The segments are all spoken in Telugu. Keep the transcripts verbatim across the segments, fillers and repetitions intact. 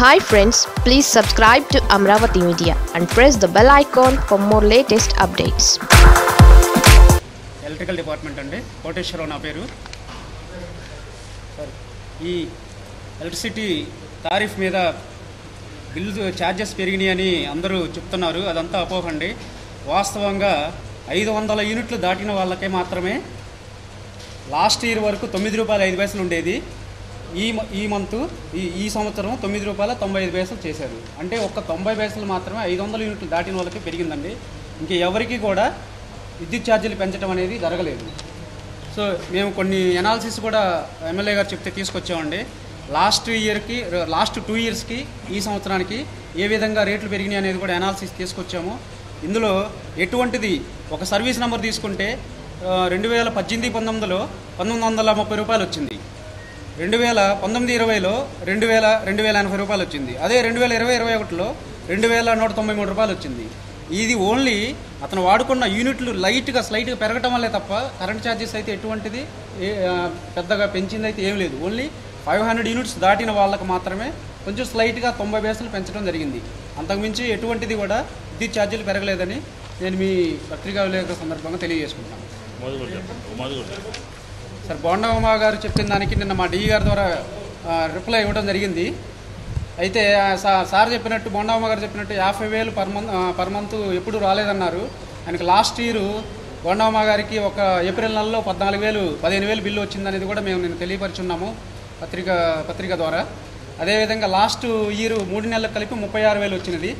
Hi friends, please subscribe to Amravati Media and press the bell icon for more latest updates. Electrical department and Koteshwara na peru. Sir, ee electricity tarif meeda bills charges perigini ani andaru cheptunnaru adantha apopandi. వాస్తవంగా ఐదు వందల యూనిట్లు దాటిన వాళ్ళకే మాత్రమే లాస్ట్ ఇయర్ వరకు తొమ్మిది రూపాయలు ఐదు పైసలు ఉండేది. ఈ ఈ మంత్ ఈ ఈ సంవత్సరం తొమ్మిది రూపాయలు తొంభై ఐదు పైసలు చేశారు. అంటే ఒక్క తొంభై పైసలు మాత్రమే ఐదు వందల యూనిట్లు దాటిన వాళ్ళకి పెరిగిందండి. ఇంకా ఎవరికి కూడా విద్యుత్ ఛార్జీలు పెంచడం అనేది జరగలేదు. సో మేము కొన్ని అనాలిసిస్ కూడా ఎమ్మెల్యే గారు చెప్తే తీసుకొచ్చామండి. లాస్ట్ ఇయర్కి లాస్ట్ టూ ఇయర్స్కి ఈ సంవత్సరానికి ఏ విధంగా రేట్లు పెరిగినాయి అనేది కూడా అనాలిసిస్ తీసుకొచ్చాము. ఇందులో ఎటువంటిది ఒక సర్వీస్ నెంబర్ తీసుకుంటే రెండు వేల పద్దెనిమిది పంతొమ్మిదిలో పంతొమ్మిది వందల ముప్పై రూపాయలు వచ్చింది. రెండు వేల పంతొమ్మిది ఇరవైలో రెండు వేల రెండు వేల ఎనభై రూపాయలు వచ్చింది. అదే రెండు వేల ఇరవై ఇరవై ఒకటిలో రెండు వేల నూట తొంభై మూడు రూపాయలు వచ్చింది. ఇది ఓన్లీ అతను వాడుకున్న యూనిట్లు లైట్గా స్లైట్గా పెరగటం వల్లే తప్ప కరెంట్ ఛార్జెస్ అయితే ఎటువంటిది పెద్దగా పెంచింది అయితే ఏం లేదు. ఓన్లీ ఫైవ్ హండ్రెడ్ యూనిట్స్ దాటిన వాళ్ళకు మాత్రమే కొంచెం స్లైట్గా తొంభై పైసలు పెంచడం జరిగింది. అంతకుమించి ఎటువంటిది కూడా విద్యుత్ ఛార్జీలు పెరగలేదని నేను మీ పత్రికా విలేకరుల సందర్భంగా తెలియజేసుకుంటాను. సార్ బోండా ఉమా గారు చెప్పిన దానికి నిన్న మా డీ గారి ద్వారా రిప్లై ఇవ్వడం జరిగింది. అయితే సార్ చెప్పినట్టు బోండా ఉమా గారు చెప్పినట్టు యాభై వేలు పర్ మంత్ పర్ మంత్ ఎప్పుడు రాలేదన్నారు. ఆయనకు లాస్ట్ ఇయర్ బోండా ఉమా గారికి ఒక ఏప్రిల్ నెలలో పద్నాలుగు వేలు పదిహేను వేలు బిల్లు వచ్చిందనేది కూడా మేము నేను తెలియపరుచున్నాము పత్రిక పత్రిక ద్వారా. అదేవిధంగా లాస్ట్ ఇయర్ మూడు నెలలకు కలిపి ముప్పై ఆరు వేలు వచ్చినది.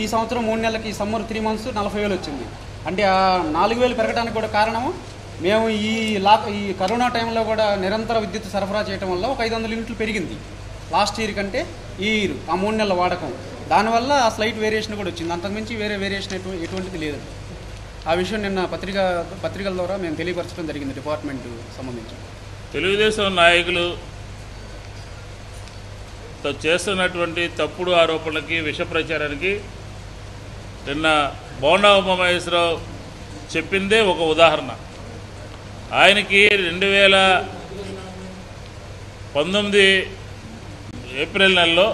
ఈ సంవత్సరం మూడు నెలలకి ఈ సమ్మర్ త్రీ మంత్స్ నలభై వేలు వచ్చింది. అంటే ఆ నాలుగు వేలు పెరగడానికి కూడా కారణము మేము ఈ లా ఈ కరోనా టైంలో కూడా నిరంతర విద్యుత్ సరఫరా చేయడం వల్ల ఒక ఐదు వందల యూనిట్లు పెరిగింది లాస్ట్ ఇయర్ కంటే ఈ ఇయర్ ఆ మూడు నెలల వాడకం. దానివల్ల ఆ స్లైట్ వేరియేషన్ కూడా వచ్చింది. అంతకుమించి వేరే వేరియేషన్ ఎటు ఎటువంటిది లేదు. ఆ విషయం నిన్న పత్రిక పత్రికల ద్వారా మేము తెలియపరచడం జరిగింది డిపార్ట్మెంట్ సంబంధించి. తెలుగుదేశం నాయకులు చేస్తున్నటువంటి తప్పుడు ఆరోపణలకి విష ప్రచారానికి నిన్న బోండా ఉమా మహేశ్వరరావు చెప్పిందే ఒక ఉదాహరణ. ఆయనకి రెండు వేల పంతొమ్మిది ఏప్రిల్ నెలలో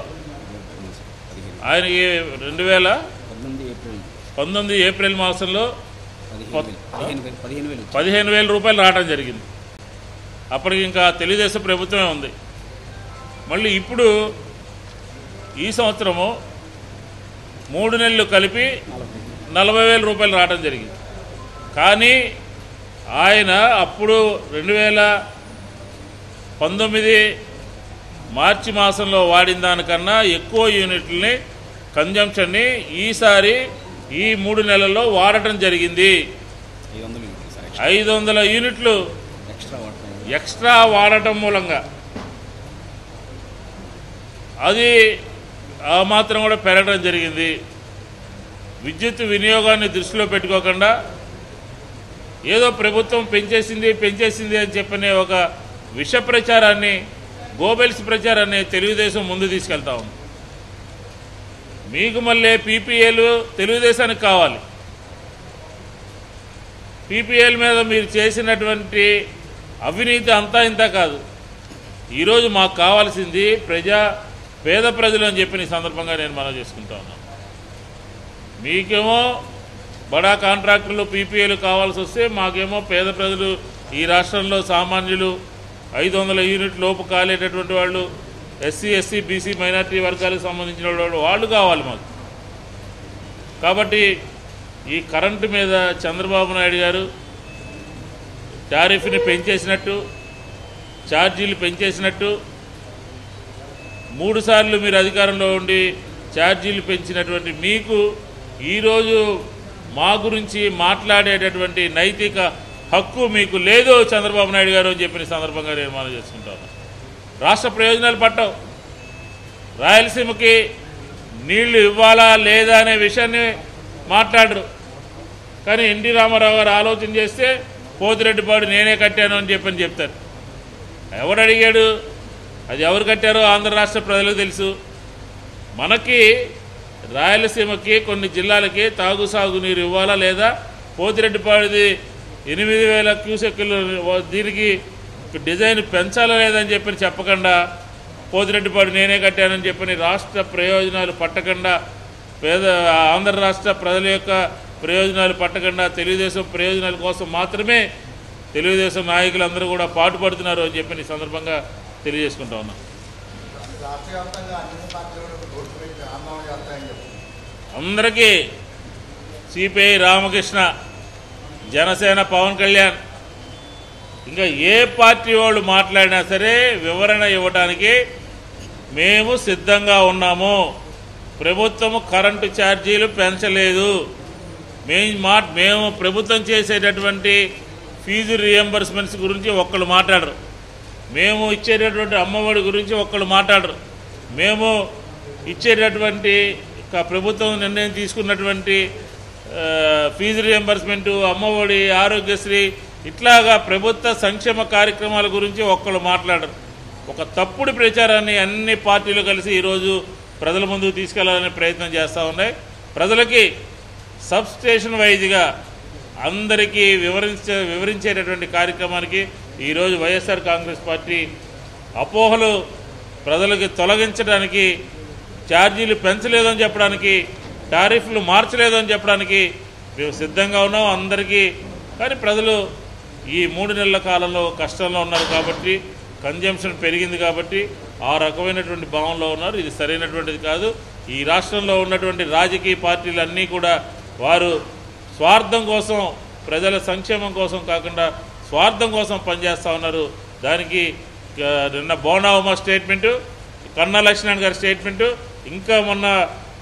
ఆయనకి రెండు వేల పంతొమ్మిది ఏప్రిల్ మాసంలో పదిహేను వేల రూపాయలు రావడం జరిగింది. అప్పటికి ఇంకా తెలుగుదేశం ప్రభుత్వమే ఉంది. మళ్ళీ ఇప్పుడు ఈ సంవత్సరము మూడు నెలలు కలిపి నలభై వేల రూపాయలు రావడం జరిగింది. కానీ ఆయన అప్పుడు రెండు వేల పంతొమ్మిది మార్చి మాసంలో వాడిన దానికన్నా ఎక్కువ యూనిట్లని కన్జంప్షన్ని ఈసారి ఈ మూడు నెలల్లో వాడటం జరిగింది. ఐదు వందల యూనిట్లు ఎక్స్ట్రా వాడటం మూలంగా అది ఆ మాత్రం కూడా పెరగడం జరిగింది. విద్యుత్ వినియోగాన్ని దృష్టిలో పెట్టుకోకుండా ఏదో ప్రభుత్వం పెంచేసింది పెంచేసింది అని చెప్పనే ఒక విష ప్రచారాన్ని గోబెల్స్ ప్రచారాన్ని తెలుగుదేశం ముందు తీసుకెళ్తా ఉంది. మీకు మళ్ళీ పీపీఏలు తెలుగుదేశానికి కావాలి. పీపీఏల మీద మీరు చేసినటువంటి అవినీతి అంతా ఇంత కాదు. ఈరోజు మాకు కావాల్సింది ప్రజా పేద ప్రజలు అని చెప్పిన సందర్భంగా నేను మనం చేసుకుంటా ఉన్నాను. మీకేమో బడా కాంట్రాక్టర్లు పీపీఏలు కావాల్సి వస్తే మాకేమో పేద ప్రజలు ఈ రాష్ట్రంలో సామాన్యులు ఐదు వందల యూనిట్ లోపు కాలేటటువంటి వాళ్ళు ఎస్సీ ఎస్సీ బీసీ మైనార్టీ వర్గాలకు సంబంధించిన వాళ్ళు వాళ్ళు కావాలి మాకు. కాబట్టి ఈ కరెంటు మీద చంద్రబాబు నాయుడు గారు టారిఫ్ని పెంచేసినట్టు ఛార్జీలు పెంచేసినట్టు మూడు సార్లు మీరు అధికారంలో ఉండి ఛార్జీలు పెంచినటువంటి మీకు ఈరోజు మా గురించి మాట్లాడేటటువంటి నైతిక హక్కు మీకు లేదు చంద్రబాబు నాయుడు గారు అని చెప్పిన సందర్భంగా నేను మనం చేసుకుంటాను. రాష్ట్ర ప్రయోజనాలు పట్టవు. రాయలసీమకి నీళ్లు ఇవ్వాలా లేదా అనే విషయాన్ని మాట్లాడరు. కానీ ఎన్టీ రామారావు గారు ఆలోచన చేస్తే పోతిరెడ్డిపాడు నేనే కట్టాను అని చెప్పని చెప్తారు. ఎవడు అడిగాడు? అది ఎవరు కట్టారో ఆంధ్ర రాష్ట్ర ప్రజలకు తెలుసు. మనకి రాయలసీమకి కొన్ని జిల్లాలకి తాగు సాగునీరు ఇవ్వాలా లేదా? పోతిరెడ్డిపాడిది ఎనిమిది వేల క్యూసెక్కులు దీనికి డిజైన్ పెంచాలా లేదని చెప్పి చెప్పకుండా పోతిరెడ్డిపాడు నేనే కట్టానని చెప్పని రాష్ట్ర ప్రయోజనాలు పట్టకుండా పేద ఆంధ్ర రాష్ట్ర ప్రజల యొక్క ప్రయోజనాలు పట్టకుండా తెలుగుదేశం ప్రయోజనాల కోసం మాత్రమే తెలుగుదేశం నాయకులందరూ కూడా పాటుపడుతున్నారు అని చెప్పని సందర్భంగా తెలియజేసుకుంటా ఉన్నాం. అందరికీ సిపిఐ రామకృష్ణ, జనసేన పవన్ కళ్యాణ్, ఇంకా ఏ పార్టీ వాళ్ళు మాట్లాడినా సరే వివరణ ఇవ్వడానికి మేము సిద్ధంగా ఉన్నాము. ప్రభుత్వము కరెంటు ఛార్జీలు పెంచలేదు. మేము మా మేము ప్రభుత్వం చేసేటటువంటి ఫీజు రియంబర్స్మెంట్స్ గురించి ఒక్కళ్ళు మాట్లాడరు, మేము ఇచ్చేటటువంటి అమ్మఒడి గురించి ఒక్కళ్ళు మాట్లాడరు, మేము ఇచ్చేటటువంటి ప్రభుత్వం నిర్ణయం తీసుకున్నటువంటి ఫీజు రియంబర్స్మెంటు, అమ్మఒడి, ఆరోగ్యశ్రీ, ఇట్లాగా ప్రభుత్వ సంక్షేమ కార్యక్రమాల గురించి ఒక్కళ్ళు మాట్లాడరు. ఒక తప్పుడు ప్రచారాన్ని అన్ని పార్టీలు కలిసి ఈరోజు ప్రజల ముందుకు తీసుకెళ్లాలనే ప్రయత్నం చేస్తూ ఉన్నాయి. ప్రజలకి సబ్స్టేషన్ వైజ్గా అందరికీ వివరించే వివరించేటటువంటి కార్యక్రమానికి ఈరోజు వైఎస్ఆర్ కాంగ్రెస్ పార్టీ అపోహలు ప్రజలకి తొలగించడానికి, ఛార్జీలు పెంచలేదని చెప్పడానికి, టారిఫ్లు మార్చలేదని చెప్పడానికి మేము సిద్ధంగా ఉన్నాం అందరికీ. కానీ ప్రజలు ఈ మూడు నెలల కాలంలో కష్టంలో ఉన్నారు కాబట్టి, కన్జంప్షన్ పెరిగింది కాబట్టి ఆ రకమైనటువంటి భావంలో ఉన్నారు. ఇది సరైనటువంటిది కాదు. ఈ రాష్ట్రంలో ఉన్నటువంటి రాజకీయ పార్టీలన్నీ కూడా వారు స్వార్థం కోసం, ప్రజల సంక్షేమం కోసం కాకుండా స్వార్థం కోసం పనిచేస్తూ ఉన్నారు. దానికి నిన్న బోండా ఉమా స్టేట్మెంటు, కన్నా లక్ష్మణ్ గారి స్టేట్మెంటు, ఇంకా మొన్న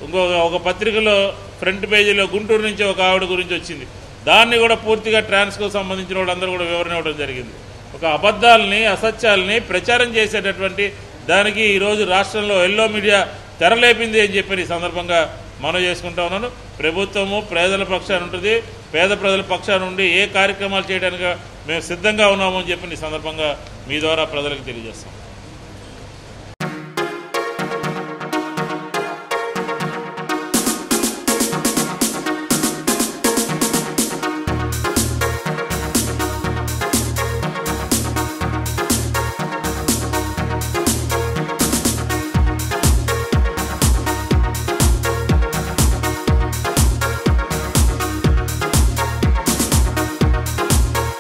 ఇంకొక ఒక పత్రికలో ఫ్రంట్ పేజీలో గుంటూరు నుంచి ఒక ఆవిడ గురించి వచ్చింది, దాన్ని కూడా పూర్తిగా ట్రాన్స్కో సంబంధించిన వాళ్ళందరూ కూడా వివరణ ఇవ్వడం జరిగింది. ఒక అబద్ధాలని, అసత్యాలని ప్రచారం చేసేటటువంటి దానికి ఈరోజు రాష్ట్రంలో ఎల్లో మీడియా తెరలేపింది అని చెప్పి ఈ సందర్భంగా మనం చేసుకుంటా ఉన్నాను. ప్రభుత్వము ప్రజల పక్షాన ఉంటుంది, పేద ప్రజల పక్షాన ఉండి ఏ కార్యక్రమాలు చేయడానికి మేము సిద్ధంగా ఉన్నామని చెప్పి ఈ సందర్భంగా మీ ద్వారా ప్రజలకు తెలియజేస్తాం.